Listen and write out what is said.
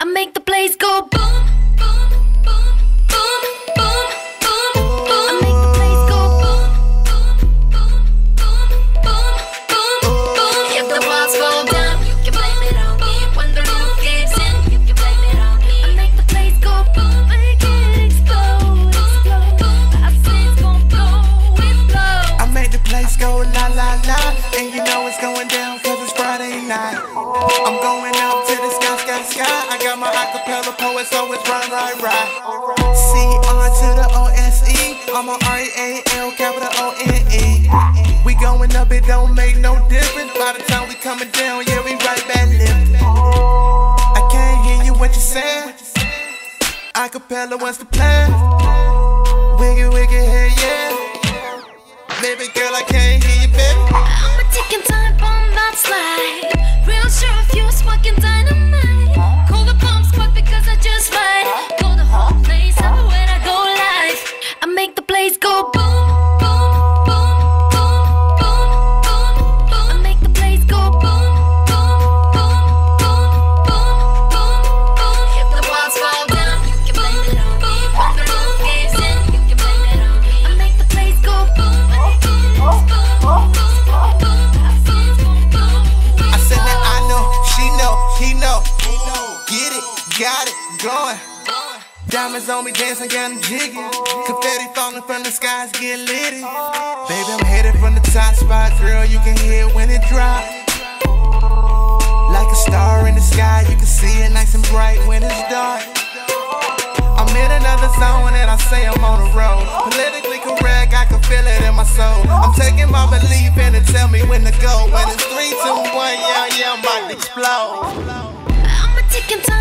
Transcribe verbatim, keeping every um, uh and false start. I make the place go boom, boom, boom, boom, boom, boom, boom. I make the place go boom, boom, boom, boom, boom, boom, boom. If the walls fall down, you can blame it on me. When the roof gives in, you can blame it on me. I make the place go boom, make it explode, explode. Our sins gon' blow, it blow. I make the place go la la la, and you know it's going down 'cause it's Friday night. I'm going up to the sky, sky, sky. I got my acapella poets, so it's run, run, run. C R to the O S E, I'm on R E A L, capital O N E. We going up, it don't make no difference. By the time we coming down, yeah, we right back living. I can't hear you, what you saying? Acapella, what's the plan? Wiggy, wiggy, hey, yeah. Baby girl, I can't hear you, baby. I'm a ticking time bomb outside. Real sure if you're smoking dynamite. Call the bombs quick because I just might go the whole place up when I go live. I make the place go boom, boom, boom, boom, boom, boom, boom. I make the place go boom, boom, boom, boom, boom, boom, boom. If the walls fall down, you can blame it on me. When the roof gives in, you can blame it on me. I make the place go boom, boom, boom, boom. Got it going. Diamonds on me dancing, getting jiggy. Confetti falling from the skies, get litty. Baby, I'm headed from the top spot, girl. You can hear it when it drop. Like a star in the sky, you can see it nice and bright when it's dark. I'm in another zone and I say I'm on the road. Politically correct, I can feel it in my soul. I'm taking my belief and it tell me when to go. When it's three, two, one, yeah, yeah, I'm about to explode. I'm a ticking time.